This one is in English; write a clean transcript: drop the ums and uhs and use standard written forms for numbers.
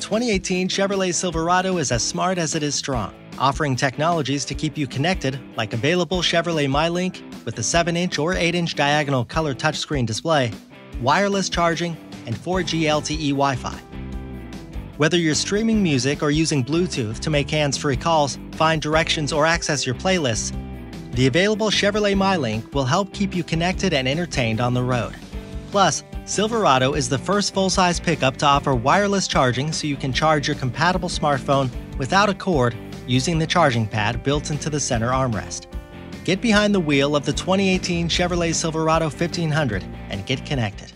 The 2018 Chevrolet Silverado is as smart as it is strong, offering technologies to keep you connected, like available Chevrolet MyLink with a 7-inch or 8-inch diagonal color touchscreen display, wireless charging, and 4G LTE Wi-Fi. Whether you're streaming music or using Bluetooth to make hands-free calls, find directions, or access your playlists, the available Chevrolet MyLink will help keep you connected and entertained on the road. Plus, Silverado is the first full-size pickup to offer wireless charging, so you can charge your compatible smartphone without a cord using the charging pad built into the center armrest. Get behind the wheel of the 2018 Chevrolet Silverado 1500 and get connected.